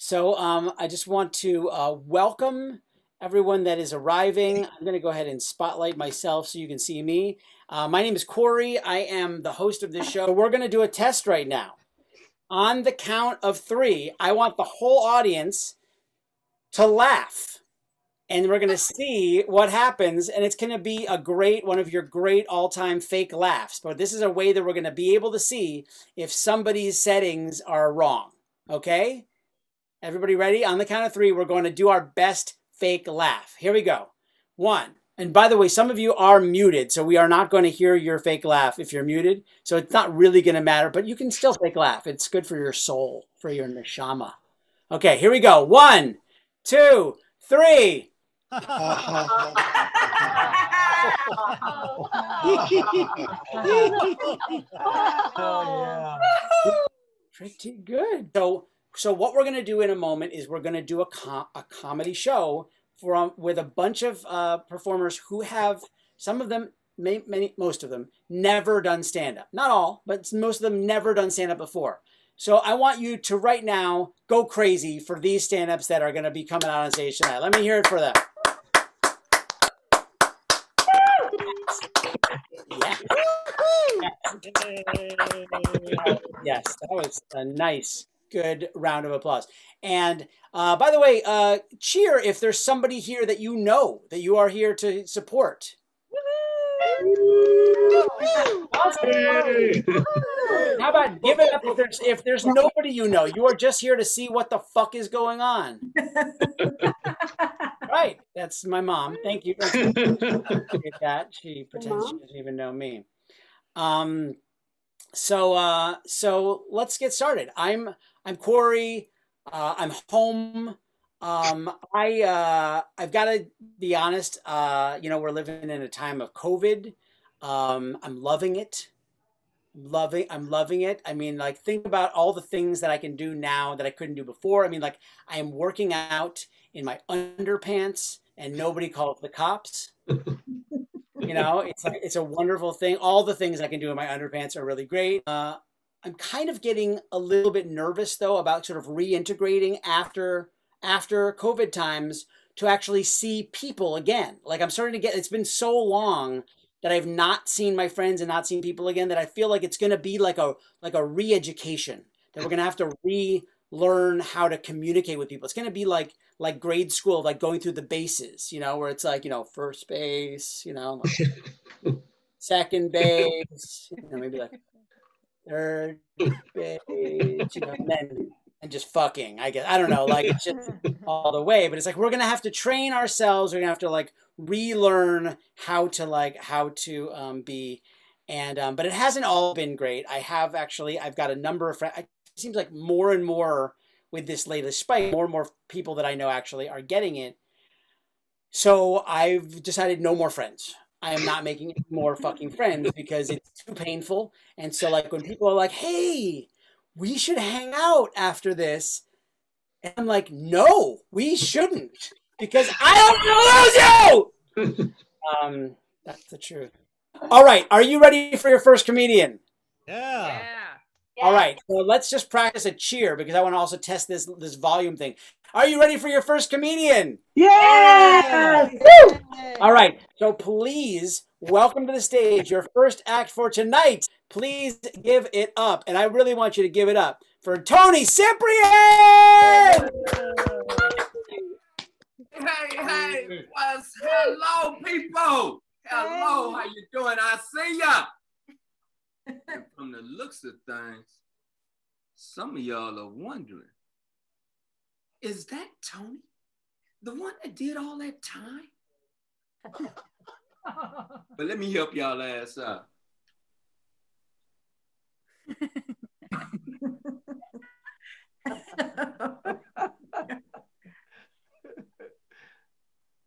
So I just want to welcome everyone that is arriving. I'm going to go ahead and spotlight myself so you can see me. My name is Corey. I am the host of this show. We're going to do a test right now. On the count of three, I want the whole audience to laugh. And we're going to see what happens. And it's going to be a great, one of your great all-time fake laughs. But this is a way that we're going to be able to see if somebody's settings are wrong. Okay? Everybody ready? On the count of three, we're going to do our best fake laugh. Here we go. One. And by the way, some of you are muted, so we are not going to hear your fake laugh if you're muted. So it's not really going to matter, but you can still fake laugh. It's good for your soul, for your neshama. Okay, here we go. One, two, three. Pretty good. So what we're going to do in a moment is we're going to do a comedy show with a bunch of performers who have, some of them, most of them, never done stand-up. Not all, but most of them never done stand-up before. So I want you to right now go crazy for these stand-ups that are going to be coming out on stage tonight. Let me hear it for them. Yes. Yes, that was a nice... good round of applause. And by the way, cheer if there's somebody here that you know that you are here to support. How about give it up if there's nobody you know? You are just here to see what the fuck is going on. Right. That's my mom. Thank you. That she pretends she doesn't even know me. So let's get started. I'm Corey. I'm home. I've got to be honest. You know, we're living in a time of COVID. I'm loving it. I'm loving it. I mean, like, think about all the things that I can do now that I couldn't do before. I mean, like, I am working out in my underpants and nobody called the cops. You know, it's like, it's a wonderful thing. All the things I can do in my underpants are really great. I'm kind of getting a little bit nervous, though, about sort of reintegrating after COVID times to actually see people again. Like, I'm starting to get, it's been so long that I've not seen my friends and not seen people again that I feel like it's going to be like a re-education, that we're going to have to relearn how to communicate with people. It's going to be like grade school, like going through the bases, you know, where it's like, you know, first base, you know, like second base, you know, maybe like third base, you know, and just fucking, I guess, I don't know, like, it's just all the way, but it's like, we're going to have to train ourselves. We're going to have to like relearn how to be. And, but it hasn't all been great. I've got a number of friends. It seems like more and more, with this latest spike, more and more people that I know actually are getting it. So I've decided no more friends. I am not making any more fucking friends because it's too painful. And so, like, when people are like, hey, we should hang out after this, and I'm like, no, we shouldn't, because I don't want to lose you! That's the truth. All right, are you ready for your first comedian? Yeah. All right, so let's just practice a cheer because I want to also test this volume thing. Are you ready for your first comedian? Yes! Woo! All right, so please welcome to the stage your first act for tonight. Please give it up, and I really want you to give it up for Tony Cyprien! Hey, hello, people. Hello, how you doing? I see ya. And from the looks of things, some of y'all are wondering, is that Tony? The one that did all that time? But let me help y'all ass out.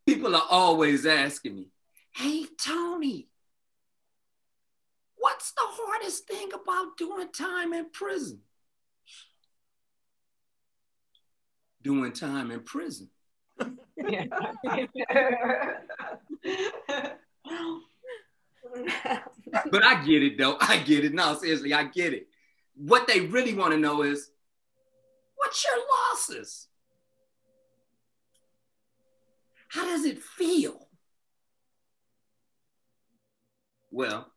People are always asking me, hey, Tony, what's the hardest thing about doing time in prison? Doing time in prison. But I get it, though. I get it. No, seriously, I get it. What they really want to know is, what Cut your losses. How does it feel? Well,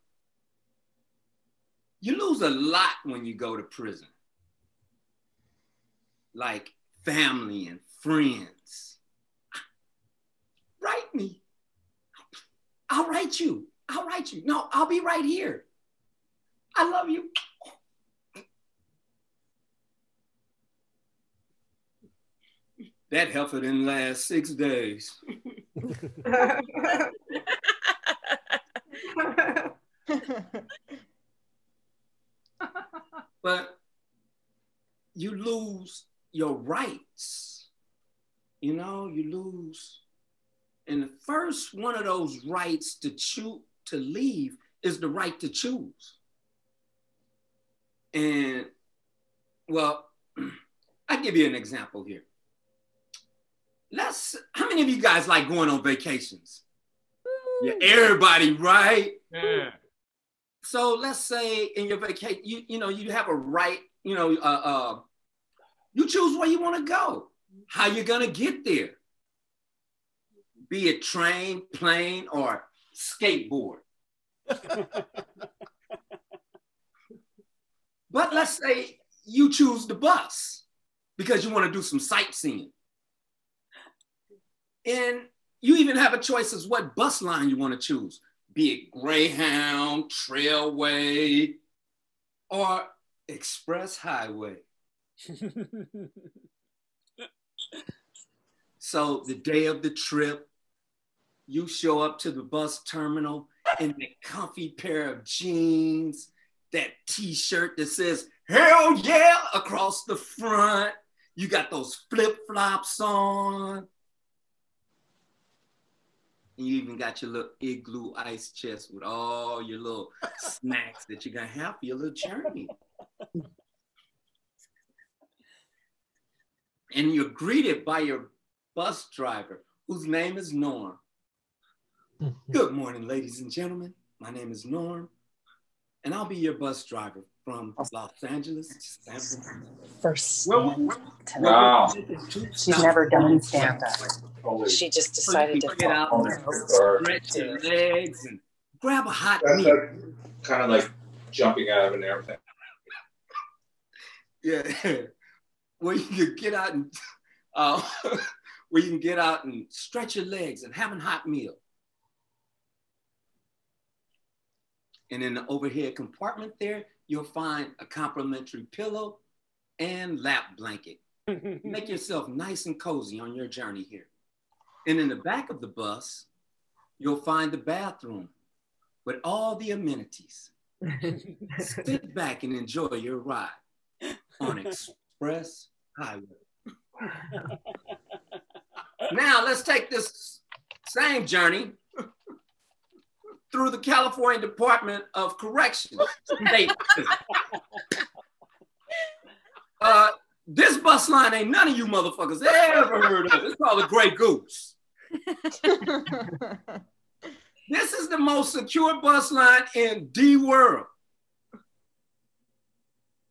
you lose a lot when you go to prison. Like family and friends. Write me. I'll write you. I'll write you. No, I'll be right here. I love you. That heifer didn't last 6 days. But you lose your rights. You know, you lose. And the first one of those rights to choose to leave is the right to choose. And well, I'll give you an example here. How many of you guys like going on vacations? Yeah, everybody, right? Yeah. So let's say in your vacation, you have a right, you choose where you want to go, how you're going to get there. Be it train, plane, or skateboard. But let's say you choose the bus because you want to do some sightseeing. And you even have a choice as what bus line you want to choose, be it Greyhound, Trailway, or Express Highway. So the day of the trip, you show up to the bus terminal in that comfy pair of jeans, that t-shirt that says, hell yeah, across the front. You got those flip-flops on. And you even got your little igloo ice chest with all your little snacks that you're gonna have for your little journey. And you're greeted by your bus driver, whose name is Norm. Good morning, ladies and gentlemen. My name is Norm, and I'll be your bus driver from Los Angeles to San Francisco. First, wow. She's never done stand-up. She just decided to get out and stretch her legs and grab a hot meal. Kind of like jumping out of an airplane. Yeah, where you can get out and stretch your legs and have a hot meal. And in the overhead compartment there, you'll find a complimentary pillow and lap blanket. Make yourself nice and cozy on your journey here. And in the back of the bus, you'll find the bathroom with all the amenities. Sit back and enjoy your ride on Express Highway. Now let's take this same journey through the California Department of Corrections. This bus line ain't none of you motherfuckers ever heard of. It's called the Grey Goose. This is the most secure bus line in the world.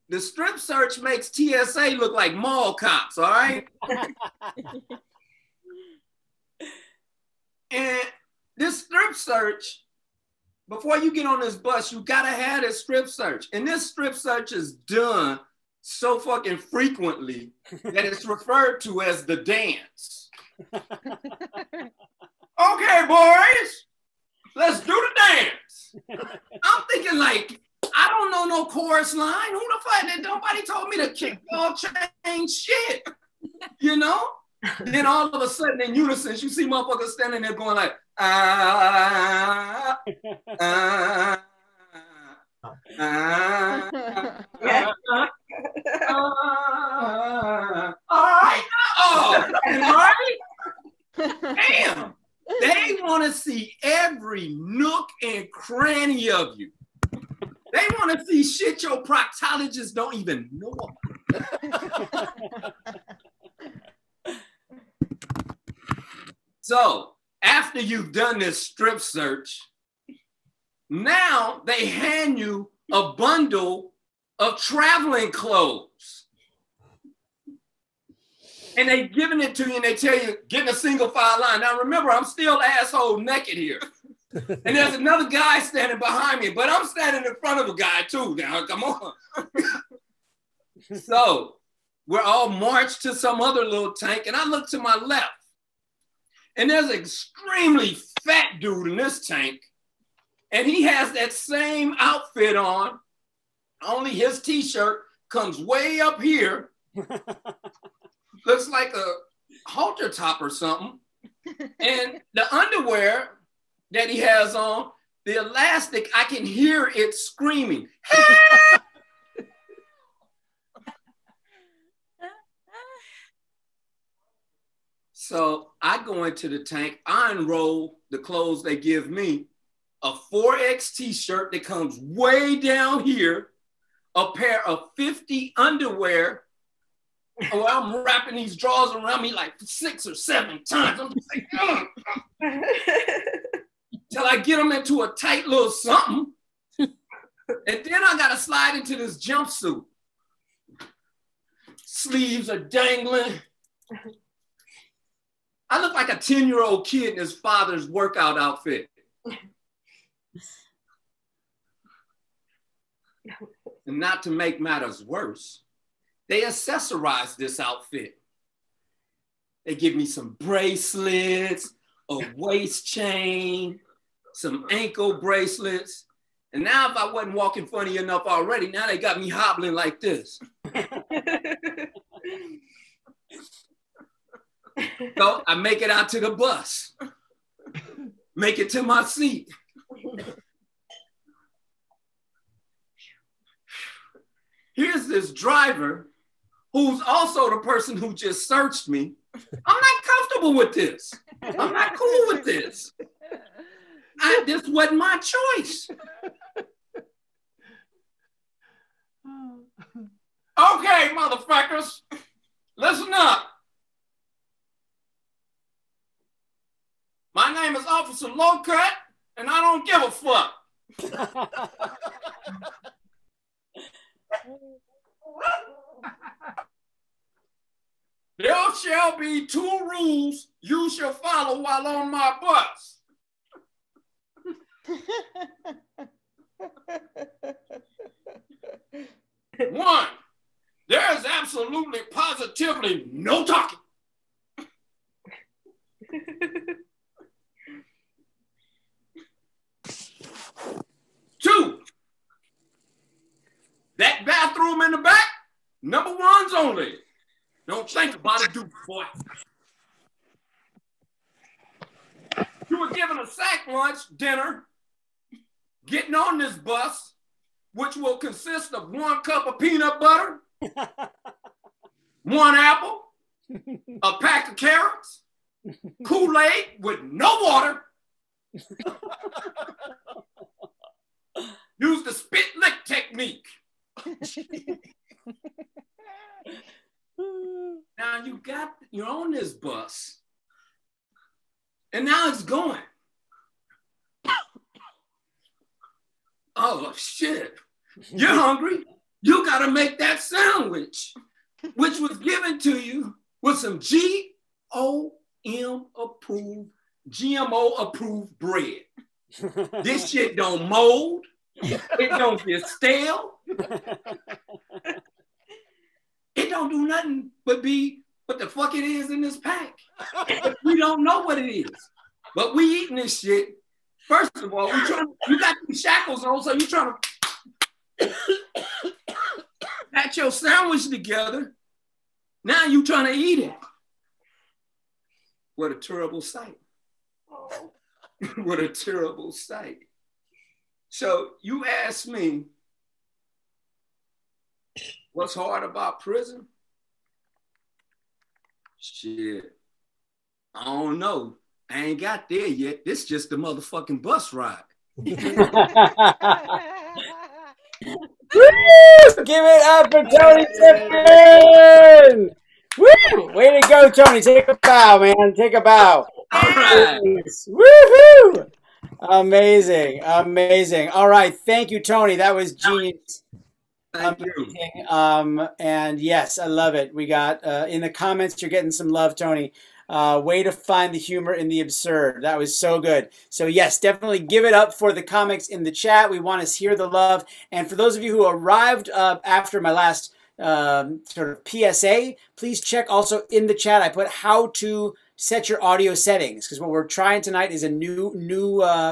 The strip search makes TSA look like mall cops, all right? And this strip search, before you get on this bus, you gotta have this strip search. And this strip search is done so fucking frequently that it's referred to as the dance. Okay, boys, let's do the dance. I'm thinking like, I don't know no chorus line. Who the fuck? Nobody told me to kick ball chain shit, you know? Then all of a sudden in unison, you see motherfuckers standing there going like, Damn, they want to see every nook and cranny of you. They want to see shit your proctologists don't even know about. So after you've done this strip search, now they hand you a bundle of traveling clothes. And they giving it to you and they tell you, get in a single file line. Now remember, I'm still asshole naked here. And there's another guy standing behind me, but I'm standing in front of a guy too now, come on. So we're all marched to some other little tank and I look to my left and there's an extremely fat dude in this tank and he has that same outfit on, only his t-shirt comes way up here. Looks like a halter top or something. And the underwear that he has on, the elastic, I can hear it screaming. So I go into the tank, I unroll the clothes they give me, a 4X t-shirt that comes way down here, a pair of 50 underwear. Oh, I'm wrapping these drawers around me like 6 or 7 times. I'm just like, ugh. Till I get them into a tight little something. And then I gotta slide into this jumpsuit. Sleeves are dangling. I look like a 10-year-old kid in his father's workout outfit. And not to make matters worse, they accessorize this outfit. They give me some bracelets, a waist chain, some ankle bracelets. And now if I wasn't walking funny enough already, now they got me hobbling like this. So I make it out to the bus, make it to my seat. Here's this driver who's also the person who just searched me. I'm not comfortable with this. I'm not cool with this. This wasn't my choice. Okay, motherfuckers, listen up. My name is Officer Lowcut, and I don't give a fuck. There shall be 2 rules you shall follow while on my bus. One, there is absolutely positively no talking. Two, that bathroom in the back, number 1's only. Don't think about it, dude, boy. You were given a sack lunch, dinner, getting on this bus, which will consist of 1 cup of peanut butter, 1 apple, a pack of carrots, Kool-Aid with no water. Use the spit lick technique. Now you're on this bus and now it's going. Oh shit, you're hungry. You gotta make that sandwich, which was given to you with some GMO approved bread. This shit don't mold. It don't get stale. It don't do nothing but be what the fuck it is in this pack. We don't know what it is, but we eating this shit. First of all, you got these shackles on, so you trying to pat your sandwich together. Now you trying to eat it. What a terrible sight. What a terrible sight. So you asked me, what's hard about prison? Shit, I don't know. I ain't got there yet. This just the motherfucking bus ride. Give it up for Tony Cyprien! Woo! Way to go, Tony. Take a bow, man. Take a bow. All right. Woohoo! Amazing. Amazing. All right. Thank you, Tony. That was genius. I'm eating. And yes, I love it. We got in the comments, you're getting some love, Tony. Way to find the humor in the absurd. That was so good. So yes, definitely give it up for the comics in the chat. We want to hear the love. And for those of you who arrived after my last sort of PSA, please check also in the chat. I put how to set your audio settings, because what we're trying tonight is a new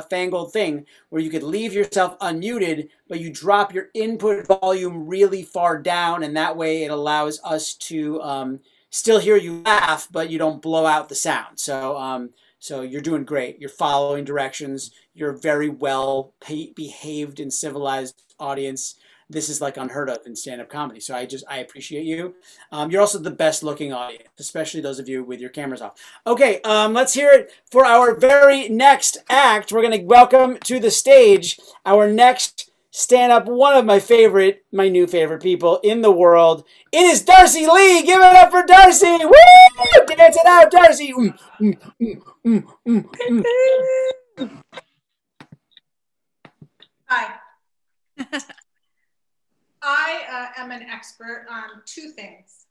fangled thing where you could leave yourself unmuted, but you drop your input volume really far down, and that way it allows us to still hear you laugh, but you don't blow out the sound. So so you're doing great. You're following directions. You're very well behaved and civilized audience. This is like unheard of in stand-up comedy. So I appreciate you. You're also the best looking audience, especially those of you with your cameras off. Okay, let's hear it for our very next act. We're gonna welcome to the stage our next stand-up, one of my new favorite people in the world. It is Darcy Lee. Give it up for Darcy. Woo! Dance it out, Darcy. Hi. I am an expert on two things.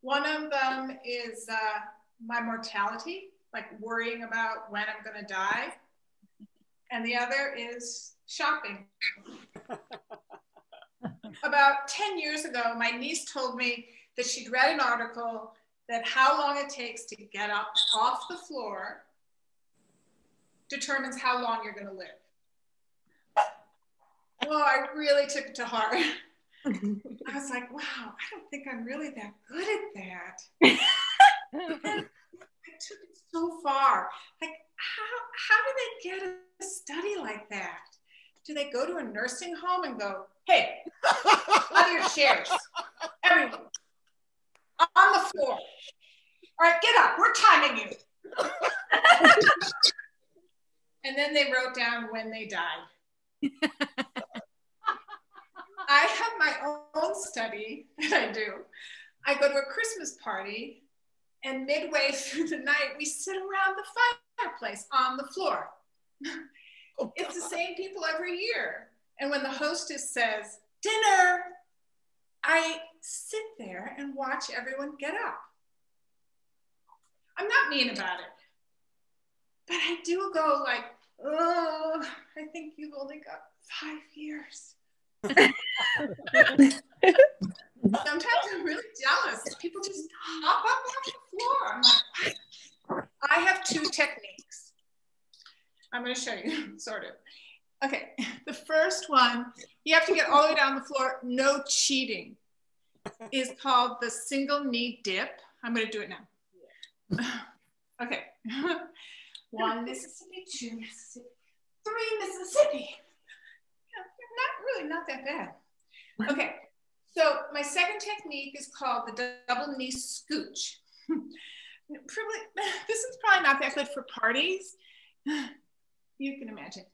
One of them is my mortality, like worrying about when I'm gonna die. And the other is shopping. About 10 years ago, my niece told me that she'd read an article that how long it takes to get up off the floor determines how long you're gonna live. Well, I really took it to heart. I was like, wow, I don't think I'm really that good at that. I took it so far. Like, how do they get a study like that? Do they go to a nursing home and go, hey, out of your chairs, everyone, on the floor. All right, get up, we're timing you. And then they wrote down when they died. I have my own study that I do. I go to a Christmas party, and midway through the night, we sit around the fireplace on the floor. It's the same people every year. And when the hostess says, dinner, I sit there and watch everyone get up. I'm not mean about it, but I do go like, oh, I think you've only got 5 years. Sometimes I'm really jealous. People just hop up off the floor. I'm like, I have two techniques. I'm going to show you, sort of. Okay, the first one, you have to get all the way down the floor, no cheating, is called the single knee dip. I'm going to do it now. Okay. 1 Mississippi, 2 Mississippi, 3 Mississippi. Not that bad. Okay, so my second technique is called the double knee scooch. This is probably not that good for parties. You can imagine.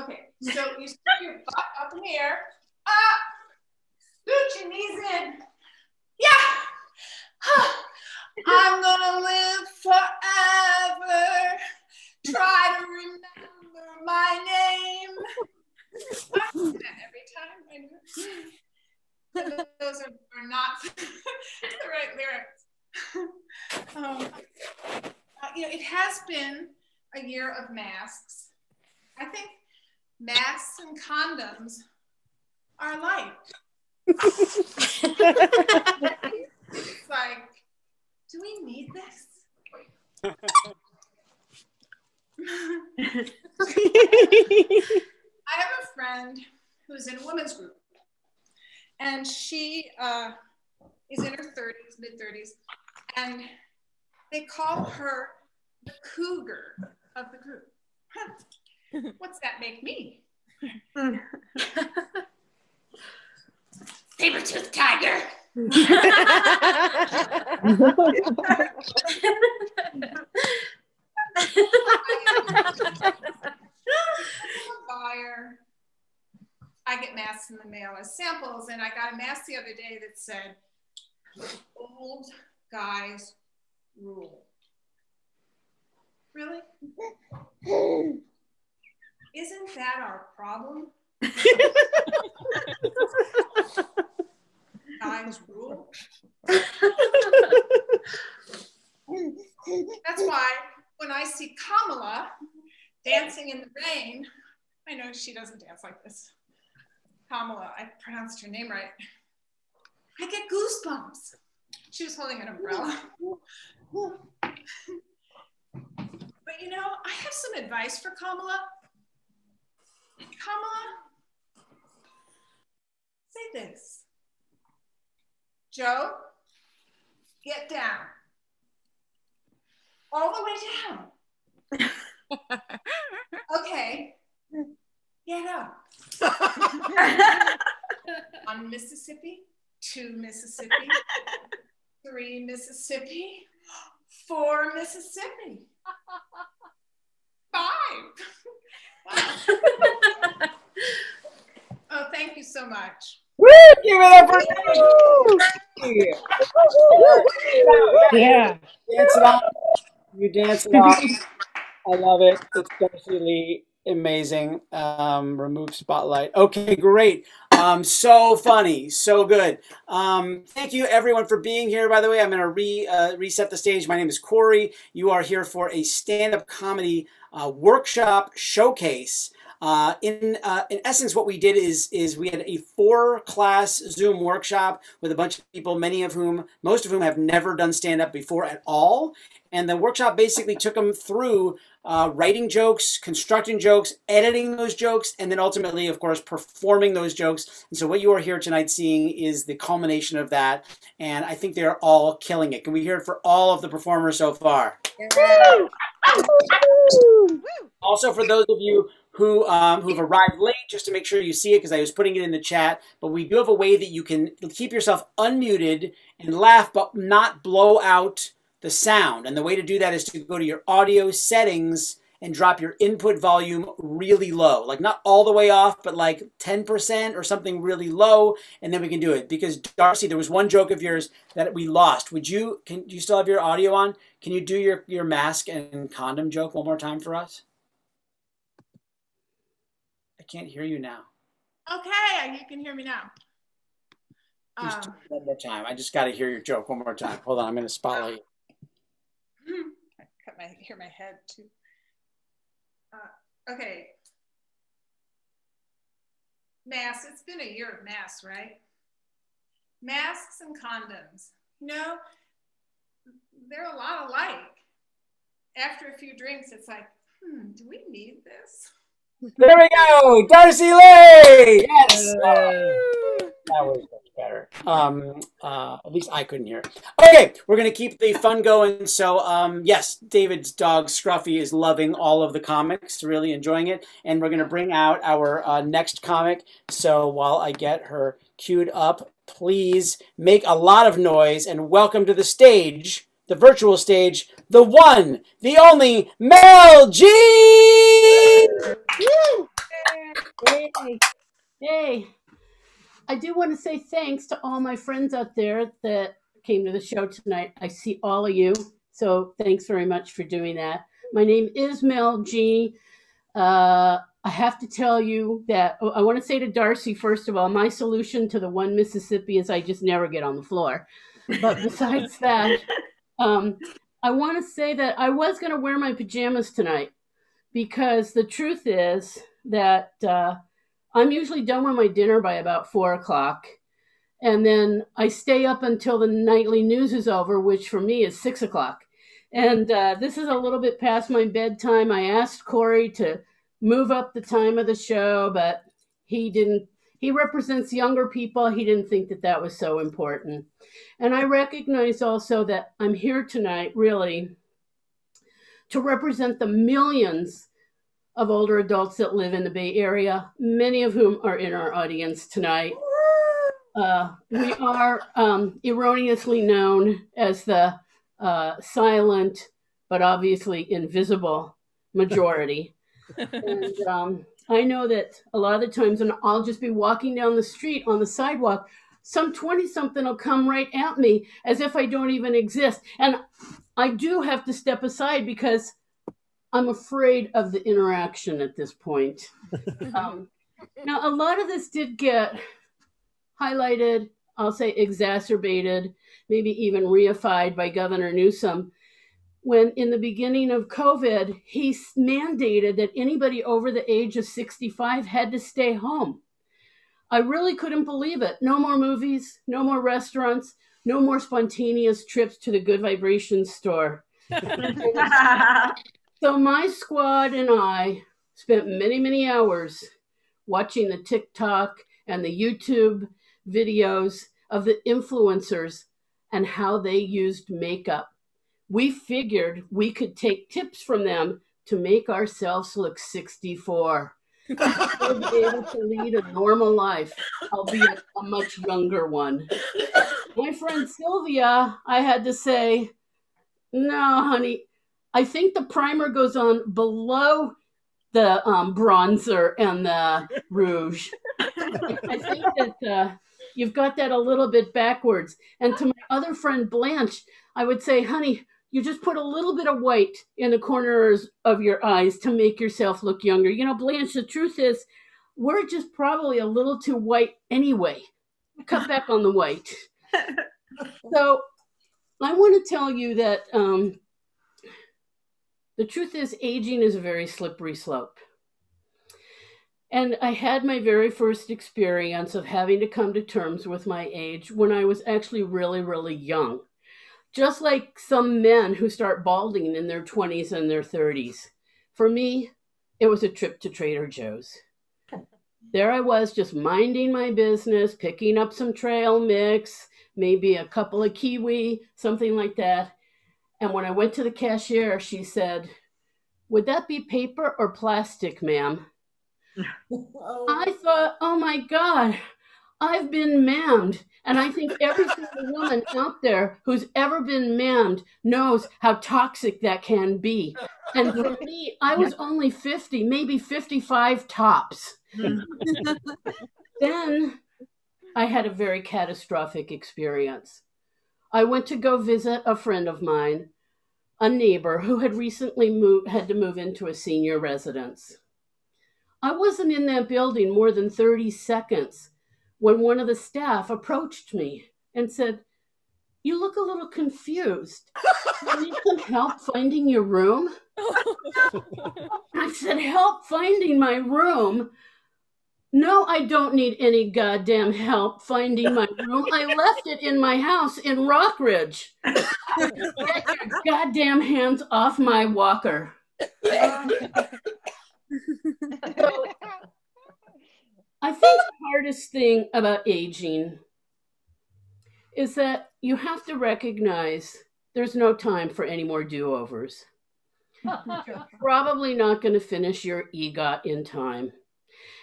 Okay, so you stick your butt up in the air, up, scooch your knees in. Yeah, I'm gonna live forever. Try to remember my name. I do that every time I do it. Those are not the right lyrics. You know, it has been a year of masks. I think masks and condoms are life. It's like, do we need this? I have a friend who's in a women's group, and she is in her 30s, mid-30s, and they call her the cougar of the group. Huh. What's that make me? Saber-toothed tiger. Buyer. I get masks in the mail as samples, and I got a mask the other day that said, old guys rule. Really? Isn't that our problem? Times rule. That's why when I see Kamala dancing in the rain, I know she doesn't dance like this. Kamala, I pronounced her name right. I get goosebumps. She was holding an umbrella. But you know, I have some advice for Kamala. Kamala, say this. Joe, get down. All the way down. Okay, get up. One Mississippi, two Mississippi, three Mississippi, four Mississippi, five. Oh, thank you so much. Woo! Give it up for you. Yeah. Dance it off. You dance it off. I love it. It's definitely amazing. Remove spotlight. Okay, great. So funny, so good. Thank you everyone for being here. By the way, I'm gonna reset the stage. My name is Corey. You are here for a stand-up comedy workshop showcase. In essence, what we did is we had a 4-class Zoom workshop with a bunch of people, most of whom have never done stand-up before at all. And the workshop basically took them through writing jokes, constructing jokes, editing those jokes, and then ultimately, of course, performing those jokes. And so what you are here tonight seeing is the culmination of that. And I think they're all killing it. Can we hear it for all of the performers so far? Also, for those of you who've arrived late, just to make sure you see it, because I was putting it in the chat, but we do have a way that you can keep yourself unmuted and laugh, but not blow out the sound. And the way to do that is to go to your audio settings and drop your input volume really low, like not all the way off, but like 10% or something really low, and then we can do it. Because Darcy, there was one joke of yours that we lost. Do you still have your audio on? Can you do your mask and condom joke one more time for us? I can't hear you now. Okay, you can hear me now. Just one more time. I just got to hear your joke one more time. Hold on, I'm gonna spotlight you. I hear my head too. Okay. Masks, it's been a year of masks, right? Masks and condoms. You know, they're a lot alike. After a few drinks, it's like, do we need this? There we go, Darcy Lee! Yes! That was much better. At least I couldn't hear it. Okay, we're going to keep the fun going. So, yes, David's dog, Scruffy, is loving all of the comics, really enjoying it. And we're going to bring out our next comic. So while I get her queued up, please make a lot of noise and welcome to the stage, the virtual stage, the one, the only, Mel G! Yay! Yay! I do want to say thanks to all my friends out there that came to the show tonight. I see all of you, so thanks very much for doing that. My name is Mel G. I have to tell you that I want to say to Darcy, first of all, my solution to the one Mississippi is I just never get on the floor. But besides that, I want to say that I was going to wear my pajamas tonight because the truth is that I'm usually done with my dinner by about 4 o'clock, and then I stay up until the nightly news is over, which for me is 6 o'clock. And this is a little bit past my bedtime. I asked Corey to move up the time of the show, but he didn't. He represents younger people. He didn't think that that was so important. And I recognize also that I'm here tonight really to represent the millions of older adults that live in the Bay Area, many of whom are in our audience tonight. We are erroneously known as the silent, but obviously invisible majority. And, I know that a lot of the times, and I'll just be walking down the street on the sidewalk, some 20-something will come right at me as if I don't even exist. And I do have to step aside because I'm afraid of the interaction at this point. Now, a lot of this did get highlighted, I'll say exacerbated, maybe even reified by Governor Newsom, when in the beginning of COVID, he mandated that anybody over the age of 65 had to stay home. I really couldn't believe it. No more movies, no more restaurants, no more spontaneous trips to the Good Vibrations store. So my squad and I spent many, many hours watching the TikTok and the YouTube videos of the influencers and how they used makeup. We figured we could take tips from them to make ourselves look 64. We'll be able to lead a normal life, albeit a much younger one. My friend Sylvia, I had to say, no, honey, I think the primer goes on below the bronzer and the rouge. I think that you've got that a little bit backwards. And to my other friend Blanche, I would say, honey, you just put a little bit of white in the corners of your eyes to make yourself look younger. You know, Blanche, the truth is, we're just probably a little too white anyway. Cut back on the white. So I want to tell you that the truth is, aging is a very slippery slope. And I had my very first experience of having to come to terms with my age when I was actually really, really young. Just like some men who start balding in their 20s and their 30s. For me, it was a trip to Trader Joe's. There I was just minding my business, picking up some trail mix, maybe a couple of kiwi, something like that. And when I went to the cashier, she said, "Would that be paper or plastic, ma'am?" I thought, oh my God, I've been mammed. And I think every single woman out there who's ever been mammed knows how toxic that can be. And for me, I was only 50, maybe 55 tops. Then I had a very catastrophic experience. I went to go visit a friend of mine, a neighbor who had recently had to move into a senior residence. I wasn't in that building more than 30 seconds when one of the staff approached me and said, "You look a little confused. Do you need some help finding your room?" I said, "Help finding my room? No, I don't need any goddamn help finding my room. I left it in my house in Rockridge. Get your goddamn hands off my walker." So, I think the hardest thing about aging is that you have to recognize there's no time for any more do-overs. You're probably not going to finish your EGOT in time.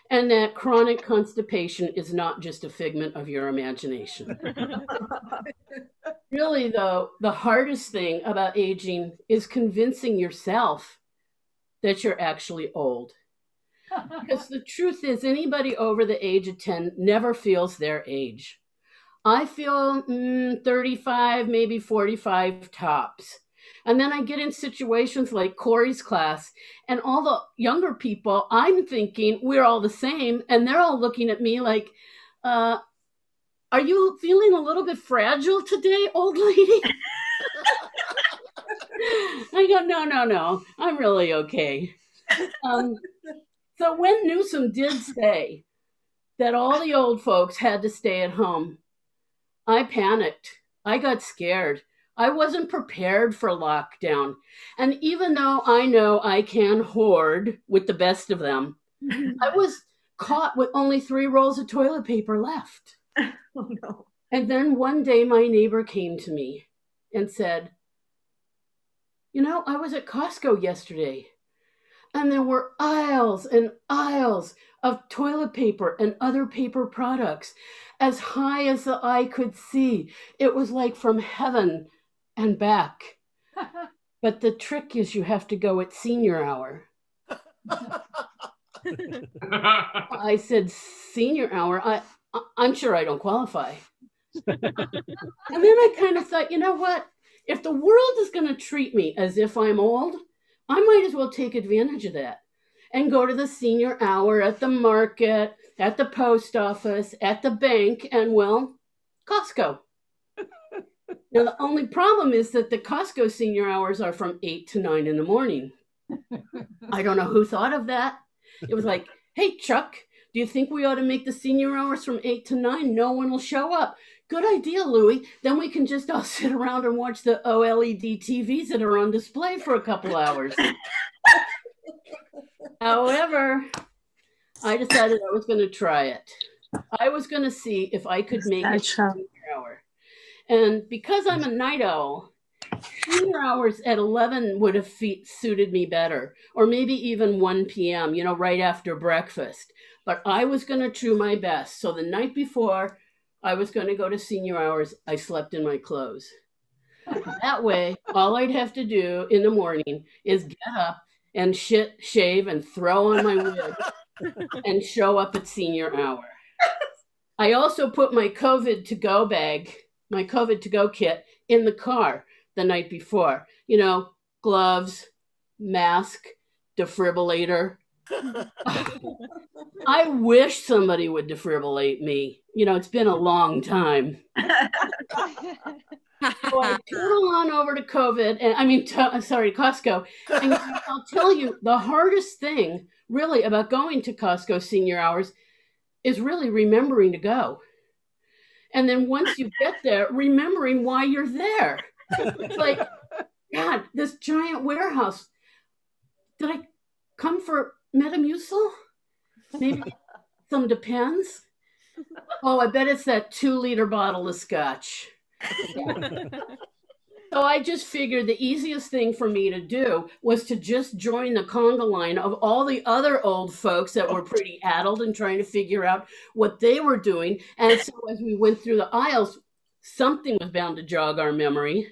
And that chronic constipation is not just a figment of your imagination. Really, though, the hardest thing about aging is convincing yourself that you're actually old. Because the truth is, anybody over the age of 10 never feels their age. I feel 35, maybe 45 tops. And then I get in situations like Corey's class and all the younger people, I'm thinking we're all the same. And they're all looking at me like, are you feeling a little bit fragile today, old lady? I go, no, I'm really okay. So when Newsom did say that all the old folks had to stay at home, I panicked. I got scared. I wasn't prepared for lockdown. And even though I know I can hoard with the best of them, I was caught with only 3 rolls of toilet paper left. Oh, no. And then one day my neighbor came to me and said, "You know, I was at Costco yesterday. And there were aisles and aisles of toilet paper and other paper products as high as the eye could see. It was like from heaven and back." But the trick is you have to go at senior hour. I said, "Senior hour? I'm sure I don't qualify." And then I kind of thought, you know what? If the world is going to treat me as if I'm old, I might as well take advantage of that. and go to the senior hour at the market, at the post office, at the bank, and, well, Costco. Now, the only problem is that the Costco senior hours are from 8 to 9 in the morning. I don't know who thought of that. It was like, hey, Chuck, do you think we ought to make the senior hours from 8 to 9? No one will show up. Good idea, Louie. Then we can just all sit around and watch the OLED TVs that are on display for a couple hours. However, I decided I was going to try it. I was going to see if I could make it senior hour. And because I'm a night owl, senior hours at 11 would have suited me better, or maybe even 1 p.m., you know, right after breakfast. But I was going to do my best. So the night before I was going to go to senior hours, I slept in my clothes. That way, all I'd have to do in the morning is get up and shave and throw on my wig and show up at senior hour. I also put my COVID to go bag, my COVID to go kit, in the car the night before, you know, gloves, mask, defibrillator. I wish somebody would defibrillate me. You know, it's been a long time. So I turtle on over to Costco. And I'll tell you, the hardest thing really about going to Costco senior hours is really remembering to go. And then once you get there, remembering why you're there. It's like, God, this giant warehouse. Did I come for Metamucil? Maybe some Depends? Oh, I bet it's that 2-liter bottle of scotch. So I just figured the easiest thing for me to do was to just join the conga line of all the other old folks that were pretty addled and trying to figure out what they were doing. And so as we went through the aisles, something was bound to jog our memory.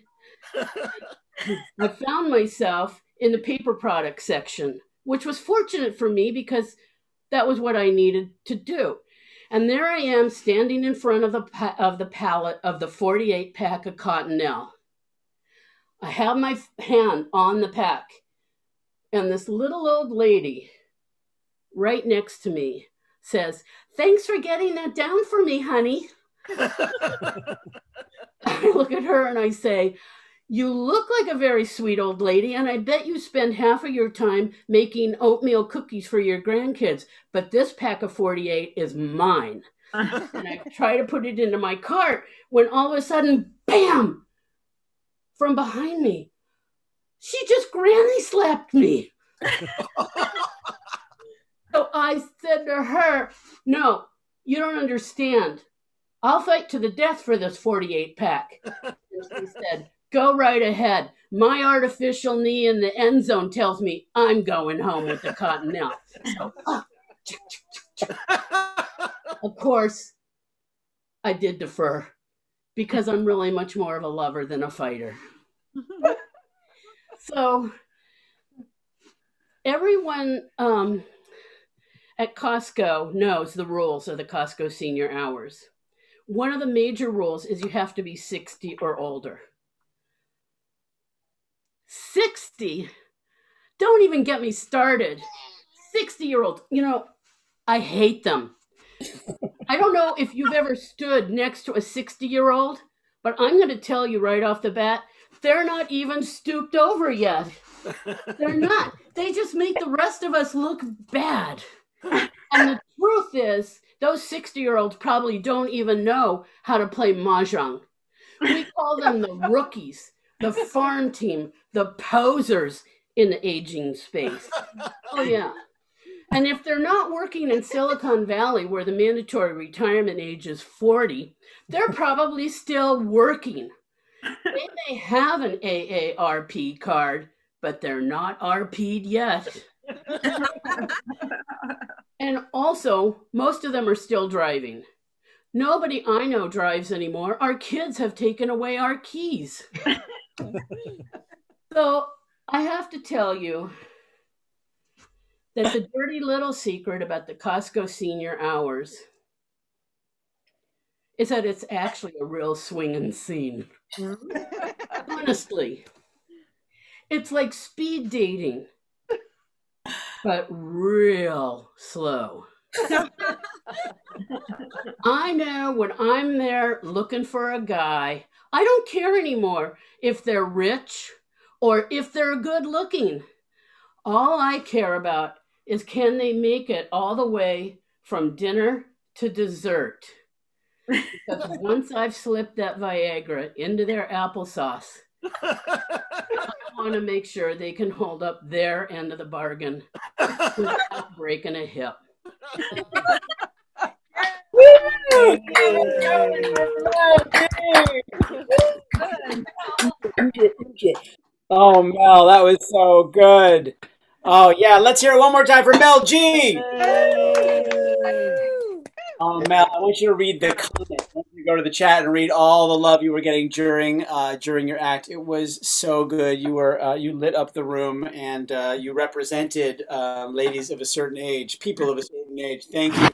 I found myself in the paper product section, which was fortunate for me because that was what I needed to do. And there I am standing in front of the pallet of the 48 pack of Cottonelle. I have my hand on the pack, and this little old lady right next to me says, "Thanks for getting that down for me, honey." I look at her and I say, "You look like a very sweet old lady, and I bet you spend half of your time making oatmeal cookies for your grandkids, but this pack of 48 is mine." And I try to put it into my cart when all of a sudden, bam! From behind me, she just granny slapped me. So I said to her, "No, you don't understand. I'll fight to the death for this 48 pack." And she said, "Go right ahead. My artificial knee in the end zone tells me I'm going home with the Cottonelle." So, of course, I did defer, because I'm really much more of a lover than a fighter. So everyone at Costco knows the rules of the Costco senior hours. One of the major rules is you have to be 60 or older. 60, don't even get me started. 60-year-olds, you know, I hate them. I don't know if you've ever stood next to a 60-year-old, but I'm going to tell you right off the bat, they're not even stooped over yet. They're not. They just make the rest of us look bad. And the truth is, those 60-year-olds probably don't even know how to play mahjong. We call them the rookies, the farm team, the posers in the aging space. Oh, yeah. And if they're not working in Silicon Valley, where the mandatory retirement age is 40, they're probably still working. They may have an AARP card, but they're not RP'd yet. And also, most of them are still driving. Nobody I know drives anymore. Our kids have taken away our keys. So I have to tell you that the dirty little secret about the Costco senior hours is that it's actually a real swinging scene. Honestly, it's like speed dating. but real slow. I know when I'm there looking for a guy, I don't care anymore if they're rich or if they're good looking. All I care about is can they make it all the way from dinner to dessert? Because once I've slipped that Viagra into their applesauce, I want to make sure they can hold up their end of the bargain without breaking a hip. Oh, Mel, that was so good. Oh, yeah. Let's hear it one more time for Mel G. Oh, Mel, I want you to read the comment. I want you to go to the chat and read all the love you were getting during your act. It was so good. You were you lit up the room, and you represented ladies of a certain age, people of a certain age. Thank you.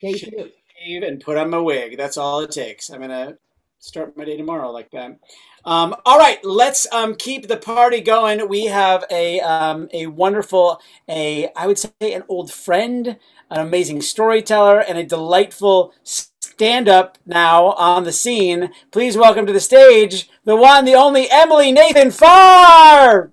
Thank you. Shave and put on my wig. That's all it takes. I'm gonna start my day tomorrow like that. All right, let's keep the party going. We have a wonderful, I would say an old friend, an amazing storyteller, and a delightful stand-up now on the scene. Please welcome to the stage the one, the only Emily Nathanson.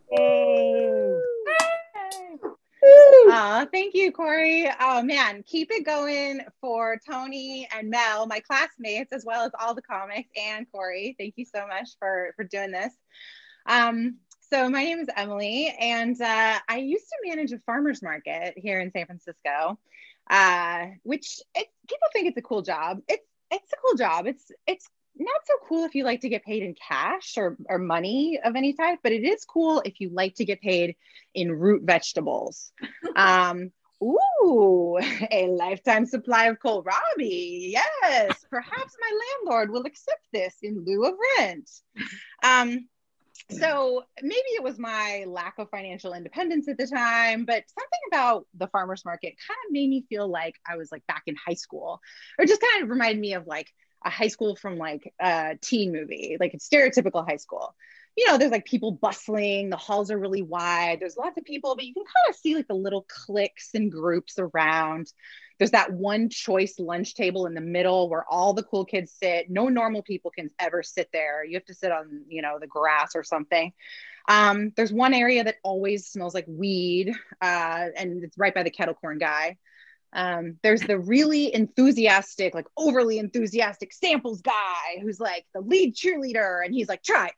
Oh, thank you, Corey. Oh, man, keep it going for Tony and Mel, my classmates, as well as all the comics, and Corey. Thank you so much for doing this. So my name is Emily, and I used to manage a farmer's market here in San Francisco, which people think it's a cool job. It's a cool job. It's not so cool if you like to get paid in cash or money of any type, but it is cool if you like to get paid in root vegetables. Ooh, a lifetime supply of kohlrabi. Yes, perhaps my landlord will accept this in lieu of rent. So maybe it was my lack of financial independence at the time, but something about the farmer's market kind of made me feel like I was like back in high school, or just kind of reminded me of like a high school from like a teen movie, like a stereotypical high school. You know, there's like people bustling, the halls are really wide, there's lots of people, but you can kind of see like the little cliques and groups around. There's that one choice lunch table in the middle where all the cool kids sit. No normal people can ever sit there. You have to sit on, you know, the grass or something. There's one area that always smells like weed, and it's right by the kettle corn guy. There's the really enthusiastic, like overly enthusiastic samples guy who's like the lead cheerleader, and he's like, try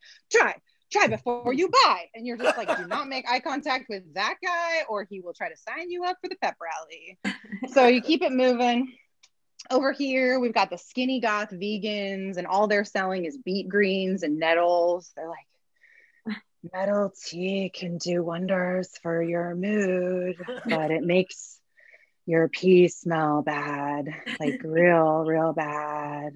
before you buy. And you're just like, do not make eye contact with that guy or he will try to sign you up for the pep rally. So you keep it moving. Over here, we've got the skinny goth vegans, and all they're selling is beet greens and nettles. They're like, nettle tea can do wonders for your mood, but it makes your peas smell bad, like real bad.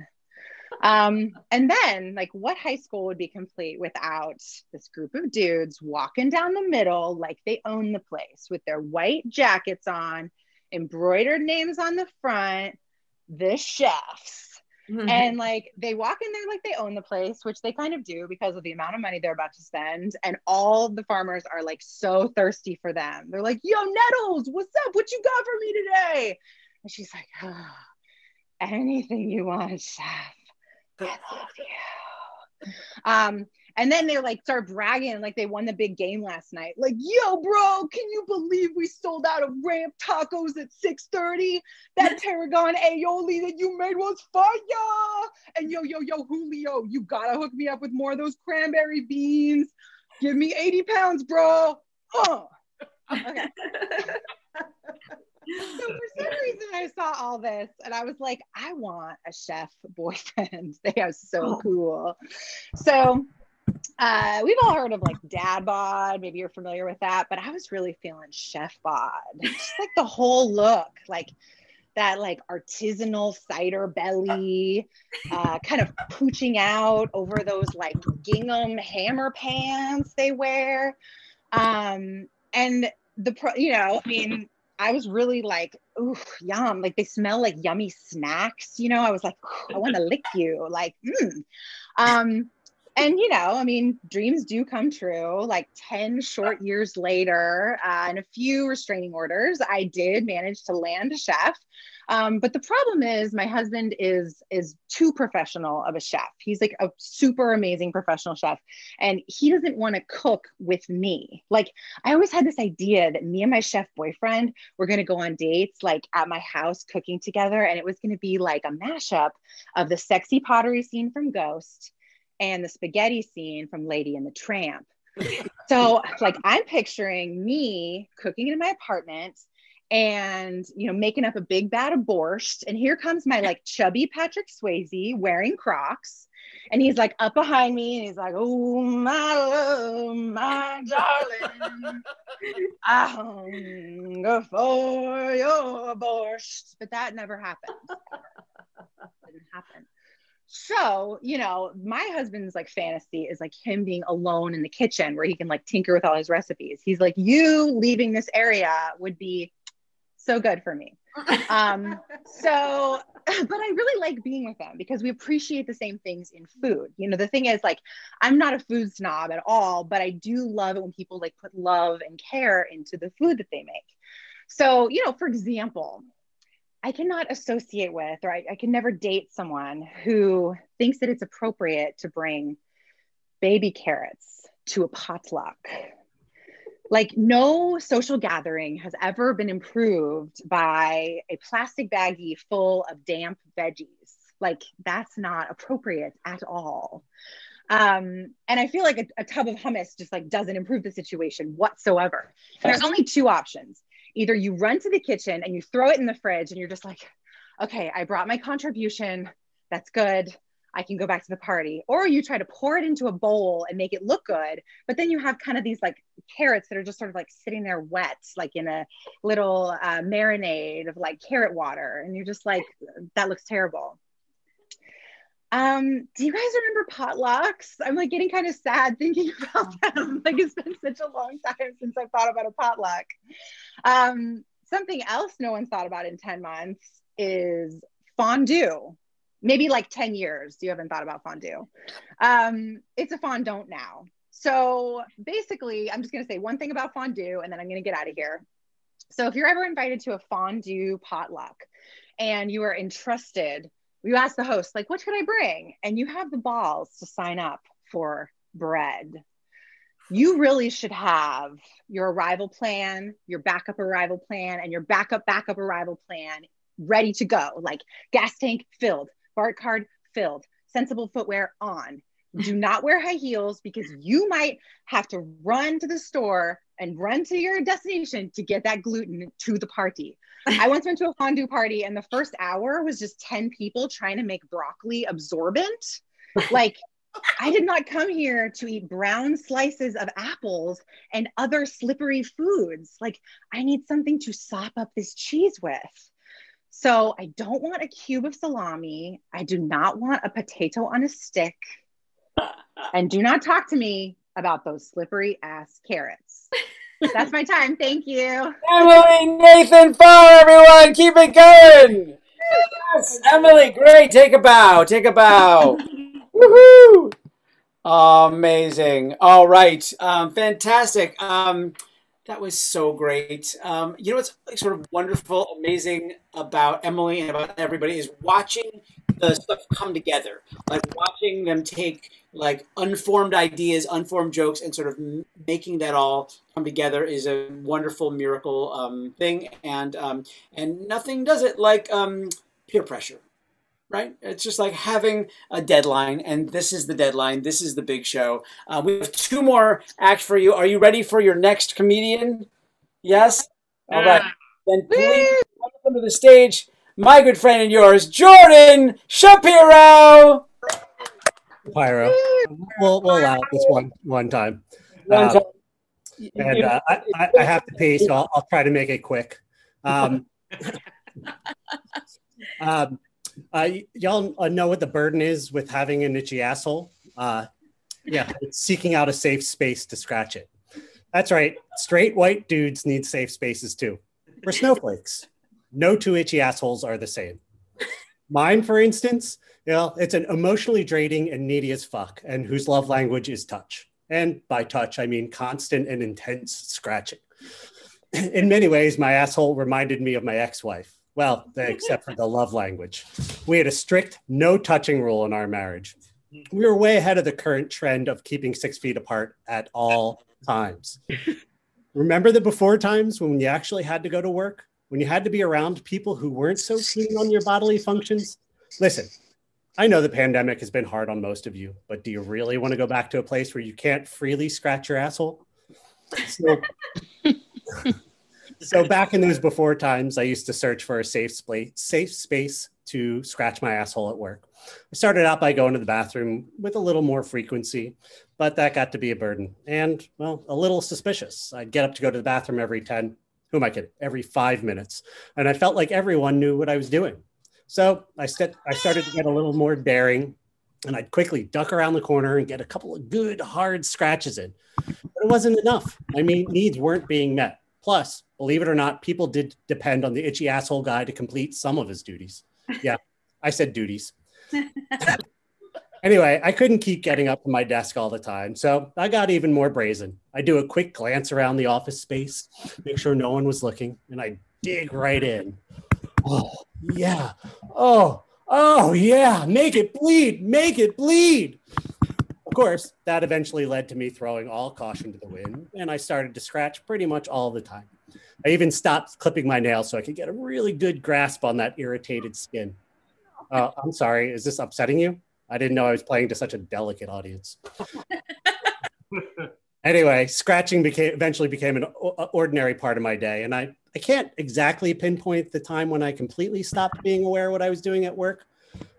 And then like what high school would be complete without this group of dudes walking down the middle like they own the place with their white jackets on, embroidered names on the front, the chefs. Mm-hmm. And like they walk in there like they own the place, which they kind of do because of the amount of money they're about to spend, and all the farmers are like so thirsty for them. They're like, yo, Nettles, what's up, what you got for me today? And she's like, oh, anything you want, chef, I love you. And then they like start bragging like they won the big game last night. Like, yo, bro, can you believe we sold out of ramp tacos at 6:30? That tarragon aioli that you made was fire. And yo, Julio, you gotta hook me up with more of those cranberry beans. Give me 80 pounds, bro. Okay. So for some reason I saw all this and I was like, I want a chef boyfriend. They are so cool. So we've all heard of like dad bod, maybe you're familiar with that, but I was really feeling chef bod. Just like the whole look, like that like artisanal cider belly, kind of pooching out over those like gingham hammer pants they wear. And I was really like, ooh, yum. Like they smell like yummy snacks. You know, I was like, I want to lick you. Like, And, you know, I mean, dreams do come true. Like 10 short years later and a few restraining orders, I did manage to land a chef. But the problem is my husband is too professional of a chef. He's like a super amazing professional chef, and he doesn't want to cook with me. Like I always had this idea that me and my chef boyfriend were going to go on dates, like at my house cooking together. And it was going to be like a mashup of the sexy pottery scene from Ghost and the spaghetti scene from Lady and the Tramp. So like I'm picturing me cooking in my apartment and, you know, making up a big vat of borscht. And here comes my like chubby Patrick Swayze wearing Crocs. And he's like up behind me and he's like, oh, my love, my darling, I hunger for your borscht. But that never happened. It didn't happen. So, you know, my husband's like fantasy is like him being alone in the kitchen where he can like tinker with all his recipes. He's like, you leaving this area would be so good for me. But I really like being with them because we appreciate the same things in food. You know, the thing is like, I'm not a food snob at all, but I do love it when people like put love and care into the food that they make. So, you know, for example, I cannot associate with, or I can never date someone who thinks that it's appropriate to bring baby carrots to a potluck. Like no social gathering has ever been improved by a plastic baggie full of damp veggies. Like that's not appropriate at all. And I feel like a tub of hummus just like doesn't improve the situation whatsoever. And there's only two options. Either you run to the kitchen and you throw it in the fridge and you're just like, okay, I brought my contribution. That's good. I can go back to the party. Or you try to pour it into a bowl and make it look good. But then you have kind of these like carrots that are just sort of like sitting there wet, like in a little marinade of like carrot water. And you're just like, that looks terrible. Do you guys remember potlucks? I'm like getting kind of sad thinking about them. Like it's been such a long time since I thought about a potluck. Something else no one's thought about in 10 months is fondue. Maybe like 10 years, you haven't thought about fondue. It's a fondant now. So basically I'm just gonna say one thing about fondue and then I'm gonna get out of here. So if you're ever invited to a fondue potluck and you are entrusted, you ask the host, like, what should I bring? And you have the balls to sign up for bread. You really should have your arrival plan, your backup arrival plan, and your backup arrival plan ready to go. Like gas tank filled, BART card filled, sensible footwear on. Do not wear high heels because you might have to run to the store and run to your destination to get that gluten to the party. I once went to a fondue party and the first hour was just 10 people trying to make broccoli absorbent. Like I did not come here to eat brown slices of apples and other slippery foods. Like I need something to sop up this cheese with. So I don't want a cube of salami. I do not want a potato on a stick. And do not talk to me about those slippery ass carrots. That's my time. Thank you. Emily Nathan Farr, everyone. Keep it going. Yes, Emily, great. Take a bow. Take a bow. Woohoo. Amazing. All right. Fantastic. That was so great. You know what's sort of wonderful, amazing about Emily and about everybody is watching the stuff come together, like watching them take like unformed ideas, unformed jokes, and sort of making that all come together is a wonderful miracle thing. And nothing does it like peer pressure, right? It's just like having a deadline, and this is the deadline. This is the big show. We have two more acts for you. Are you ready for your next comedian? Yes. All right. Then please welcome to the stage my good friend and yours, Jordan Shapiro. Pyro. We'll allow it this one time. I have to pee, so I'll try to make it quick. Y'all know what the burden is with having an itchy asshole? Yeah, it's seeking out a safe space to scratch it. That's right. Straight white dudes need safe spaces too. We're snowflakes. No two itchy assholes are the same. Mine, for instance, you know, it's an emotionally draining and needy as fuck, and whose love language is touch. And by touch, I mean constant and intense scratching. In many ways, my asshole reminded me of my ex-wife. Well, except for the love language. We had a strict no touching rule in our marriage. We were way ahead of the current trend of keeping 6 feet apart at all times. Remember the before times when you actually had to go to work? When you had to be around people who weren't so keen on your bodily functions? Listen, I know the pandemic has been hard on most of you, but do you really want to go back to a place where you can't freely scratch your asshole? So back in those before times, I used to search for a safe space to scratch my asshole at work. I started out by going to the bathroom with a little more frequency, but that got to be a burden and, well, a little suspicious. I'd get up to go to the bathroom every 5 minutes. And I felt like everyone knew what I was doing. So I started to get a little more daring, and I'd quickly duck around the corner and get a couple of good hard scratches in. But it wasn't enough. My needs weren't being met. Plus, believe it or not, people did depend on the itchy asshole guy to complete some of his duties. Yeah, I said duties. Anyway, I couldn't keep getting up from my desk all the time, so I got even more brazen. I do a quick glance around the office space, make sure no one was looking, and I dig right in. Oh, yeah. Oh, yeah. Make it bleed. Make it bleed. Of course, that eventually led to me throwing all caution to the wind, and I started to scratch pretty much all the time. I even stopped clipping my nails so I could get a really good grasp on that irritated skin. I'm sorry, is this upsetting you? I didn't know I was playing to such a delicate audience. Anyway, scratching eventually became an ordinary part of my day, and I can't exactly pinpoint the time when I completely stopped being aware of what I was doing at work.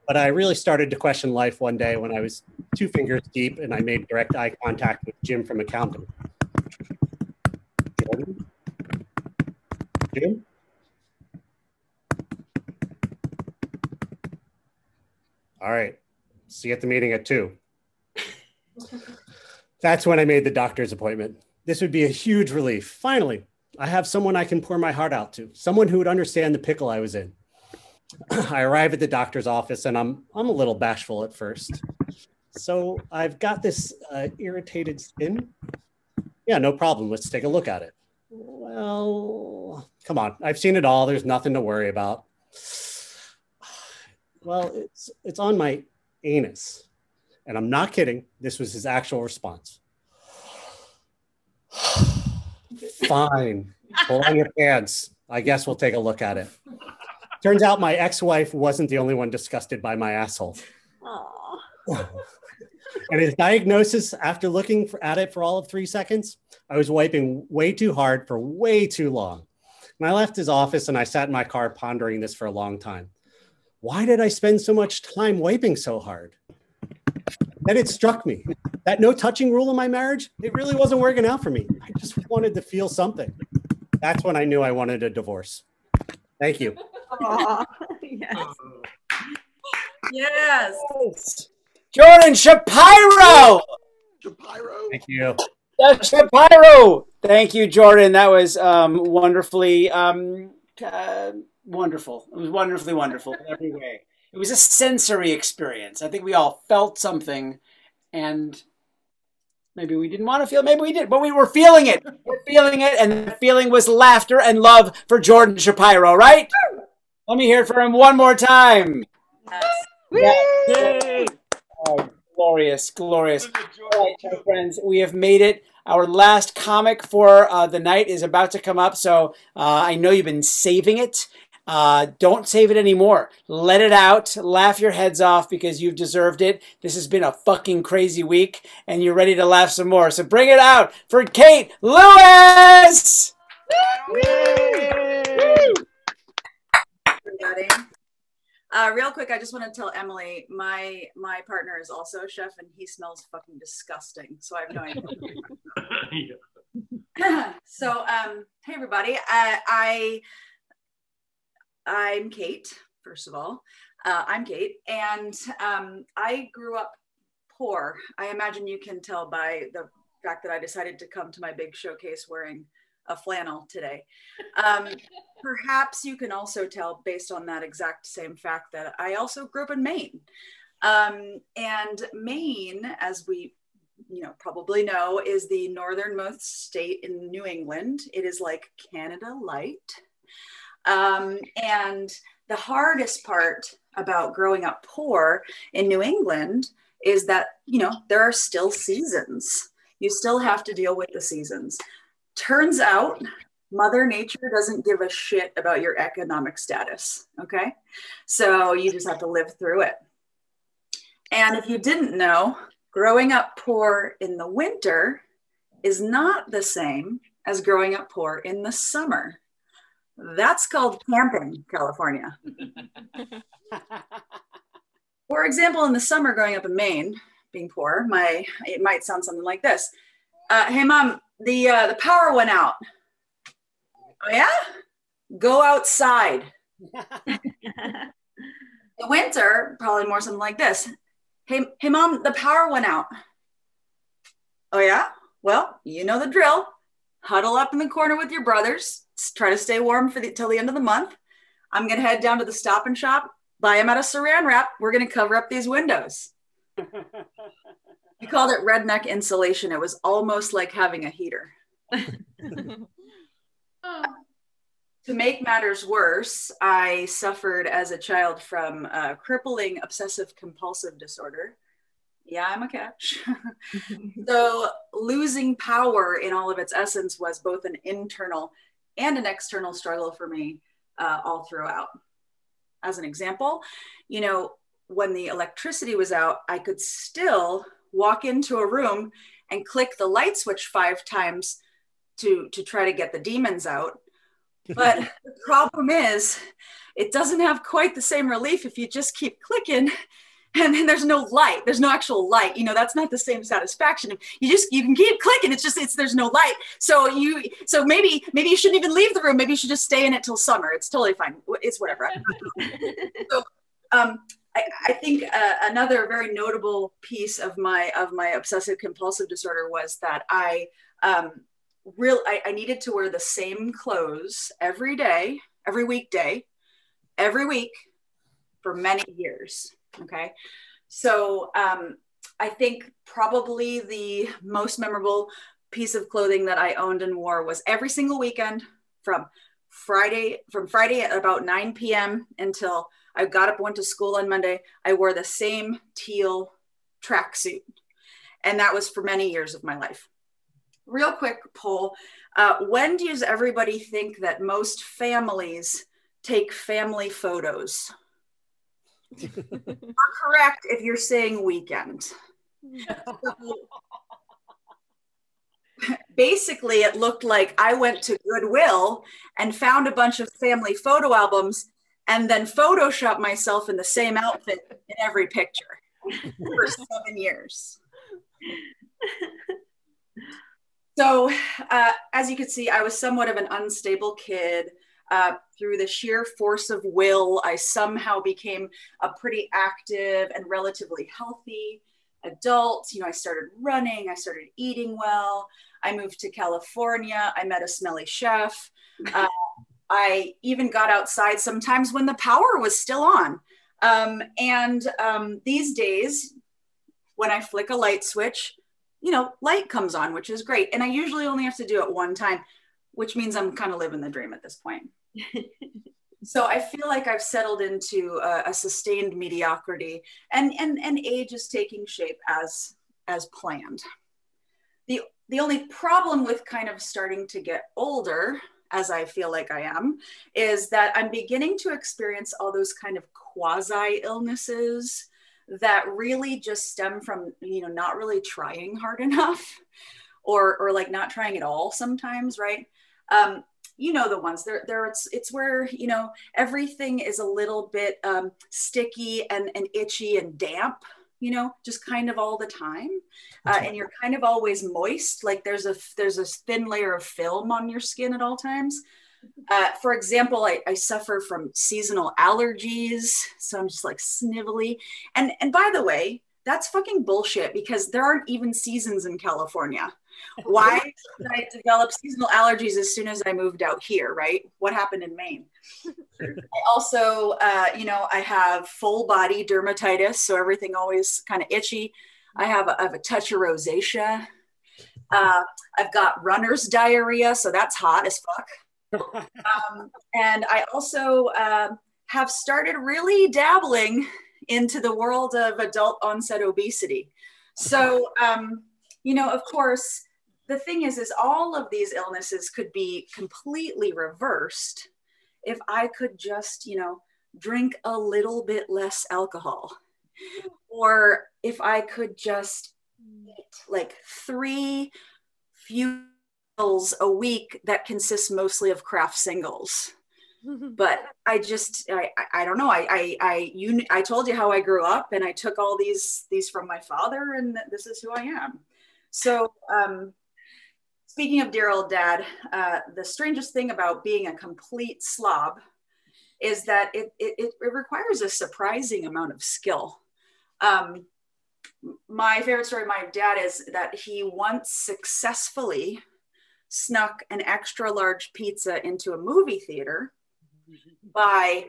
But I really started to question life one day when I was 2 fingers deep and I made direct eye contact with Jim from accounting. Jim? All right. See you at the meeting at 2. That's when I made the doctor's appointment. This would be a huge relief. Finally, I have someone I can pour my heart out to. Someone who would understand the pickle I was in. I arrive at the doctor's office, and I'm a little bashful at first. So I've got this irritated skin. Yeah, no problem. Let's take a look at it. Well, come on. I've seen it all. There's nothing to worry about. Well, it's on my anus. And I'm not kidding. This was his actual response. Fine. Pull on your pants. I guess we'll take a look at it. Turns out my ex-wife wasn't the only one disgusted by my asshole. Aww. And his diagnosis, after looking at it for all of 3 seconds, I was wiping way too hard for way too long. And I left his office and I sat in my car pondering this for a long time. Why did I spend so much time wiping so hard? Then it struck me that no touching rule in my marriage, it really wasn't working out for me. I just wanted to feel something. That's when I knew I wanted a divorce. Thank you. Aww, yes. Yes. Jordan Shapiro. Thank you. Shapiro. Thank you, Jordan. That was wonderful. It was wonderfully wonderful in every way. It was a sensory experience. I think we all felt something, and maybe we didn't want to feel, maybe we did, but we were feeling it. We're feeling it, and the feeling was laughter and love for Jordan Shapiro, right? Let me hear it for him one more time. Yes. Oh, glorious, glorious. All right, friends, we have made it. Our last comic for the night is about to come up, so I know you've been saving it. Don't save it anymore. Let it out. Laugh your heads off because you've deserved it. This has been a fucking crazy week, and you're ready to laugh some more. So bring it out for Kate Lewis! Everybody. Real quick, I just want to tell Emily, my partner is also a chef, and he smells fucking disgusting, so I have no idea. Yeah. So, hey, everybody. I'm Kate, first of all. I'm Kate, and I grew up poor. I imagine you can tell by the fact that I decided to come to my big showcase wearing a flannel today. Perhaps you can also tell based on that exact same fact that I also grew up in Maine. And Maine, as we probably know, is the northernmost state in New England. It is like Canada light. And the hardest part about growing up poor in New England is that, there are still seasons. You still have to deal with the seasons. Turns out, Mother Nature doesn't give a shit about your economic status, okay? So you just have to live through it. And if you didn't know, growing up poor in the winter is not the same as growing up poor in the summer. That's called camping, California. For example, in the summer growing up in Maine, being poor, it might sound something like this. Hey mom, the power went out. Oh yeah? Go outside. The winter, probably more something like this. Hey mom, the power went out. Oh yeah? Well, you know the drill. Huddle up in the corner with your brothers. Try to stay warm till the end of the month. I'm gonna head down to the Stop and Shop, buy them out of saran wrap. We're gonna cover up these windows. We called it redneck insulation. It was almost like having a heater. To make matters worse, I suffered as a child from crippling obsessive compulsive disorder. Yeah, I'm a catch. So losing power in all of its essence was both an internal and an external struggle for me all throughout. As an example, when the electricity was out, I could still walk into a room and click the light switch 5 times to try to get the demons out. But the problem is, it doesn't have quite the same relief if you just keep clicking and then there's no light. There's no actual light. That's not the same satisfaction. You can keep clicking. There's no light. So maybe you shouldn't even leave the room. Maybe you should just stay in it till summer. It's totally fine. It's whatever. So, I think another very notable piece of my obsessive compulsive disorder was that I needed to wear the same clothes every day, every weekday, every week for many years, okay? So I think probably the most memorable piece of clothing that I owned and wore was every single weekend from Friday at about 9 p.m. until I got up, went to school on Monday. I wore the same teal tracksuit. And that was for many years of my life. Real quick poll. When does everybody think that most families take family photos? You're correct if you're saying weekend. Basically, it looked like I went to Goodwill and found a bunch of family photo albums and then Photoshop myself in the same outfit in every picture for 7 years. So as you can see, I was somewhat of an unstable kid. Through the sheer force of will, I somehow became a pretty active and relatively healthy adult. I started running, I started eating well. I moved to California, I met a smelly chef. I even got outside sometimes when the power was still on. These days, when I flick a light switch, light comes on, which is great. And I usually only have to do it one time, which means I'm kind of living the dream at this point. So I feel like I've settled into a sustained mediocrity and age is taking shape as planned. The only problem with kind of starting to get older, as I feel like I am, is that I'm beginning to experience all those kind of quasi-illnesses that really just stem from, not really trying hard enough or like not trying at all sometimes, right? The ones it's where, everything is a little bit sticky and itchy and damp, just kind of all the time. And you're kind of always moist. Like there's a thin layer of film on your skin at all times. For example, I suffer from seasonal allergies. So I'm just like snivelly. And by the way, that's fucking bullshit because there aren't even seasons in California. Why did I develop seasonal allergies as soon as I moved out here, right? What happened in Maine? I also, you know, I have full body dermatitis, so everything always kind of itchy. I have a touch of rosacea. I've got runner's diarrhea, so that's hot as fuck. And I also have started really dabbling into the world of adult onset obesity. So, you know, of course, the thing is all of these illnesses could be completely reversed if I could just, you know, drink a little bit less alcohol, or if I could just eat like 3 few meals a week that consists mostly of Kraft singles. But I just, I don't know. I told you how I grew up, and I took all these from my father, and this is who I am. So speaking of dear old dad, the strangest thing about being a complete slob is that it requires a surprising amount of skill. My favorite story of my dad is that he once successfully snuck an extra large pizza into a movie theater by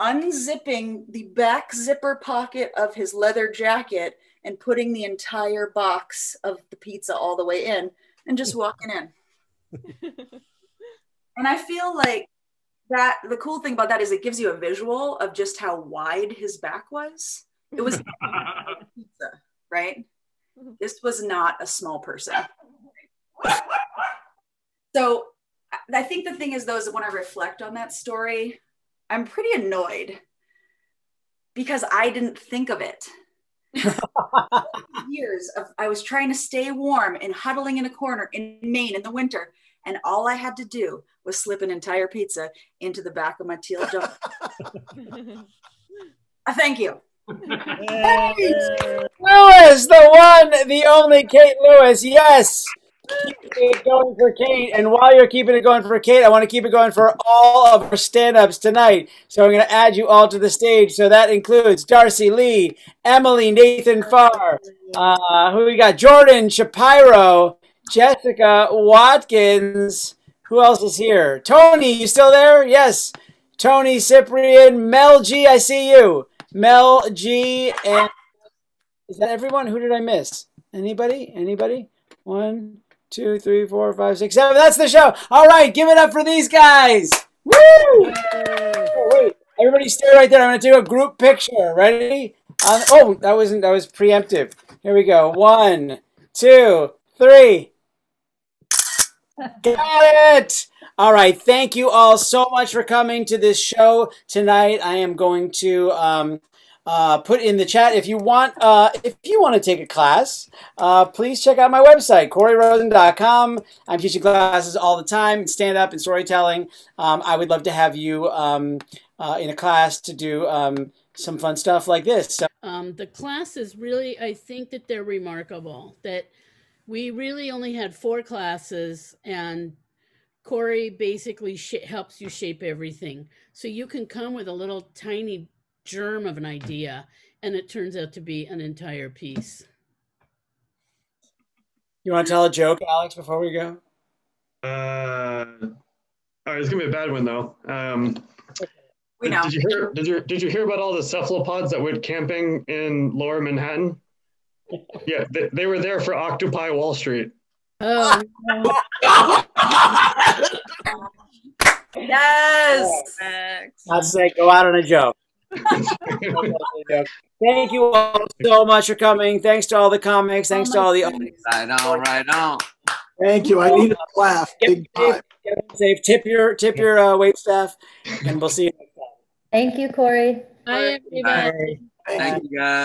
unzipping the back zipper pocket of his leather jacket and putting the entire box of the pizza all the way in and just walking in. And I feel like that the cool thing about that is it gives you a visual of just how wide his back was. It was pizza, right? This was not a small person. So I think the thing is, though, is when I reflect on that story, I'm pretty annoyed because I didn't think of it. Years of I was trying to stay warm and huddling in a corner in Maine in the winter, and all I had to do was slip an entire pizza into the back of my teal jumper. Thank you. Lewis, the one, the only Kate Lewis. Yes. Keep it going for Kate, and while you're keeping it going for Kate, I want to keep it going for all of our stand-ups tonight, so I'm going to add you all to the stage. So that includes Darcy Lee, Emily Nathan Farr, who we got, Jordan Shapiro, Jessica Watkins, who else is here? Tony, you still there? Yes. Tony Cyprien, Mel G, I see you. Mel G, and is that everyone? Who did I miss? Anybody? Anybody? 1, 2, 3, 4, 5, 6, 7. That's the show. All right, give it up for these guys. Woo! Oh, wait. Everybody stay right there. I'm going to do a group picture. Ready? Oh, that was preemptive. Here we go. 1, 2, 3. Got it. All right. Thank you all so much for coming to this show tonight. I am going to put in the chat if you want to take a class, please check out my website, CoreyRosen.com. I'm teaching classes all the time in stand-up and storytelling. I would love to have you in a class to do some fun stuff like this. So. The classes really, I think that they're remarkable, that we really only had 4 classes, and Corey basically helps you shape everything. So you can come with a little tiny germ of an idea, and it turns out to be an entire piece. You want to tell a joke, Alex, before we go? All right, it's gonna be a bad one though. We know. Did you hear about all the cephalopods that went camping in Lower Manhattan? Yeah, they were there for Occupy Wall Street. Oh. Yes. I'll say go out on a joke. Thank you all so much for coming. Thanks to all the comics. Thanks to all the audience. Right on. Thank you. I need a laugh. Get safe. Tip your wait staff, and we'll see you next time. Thank you, Corey. Thank you, guys.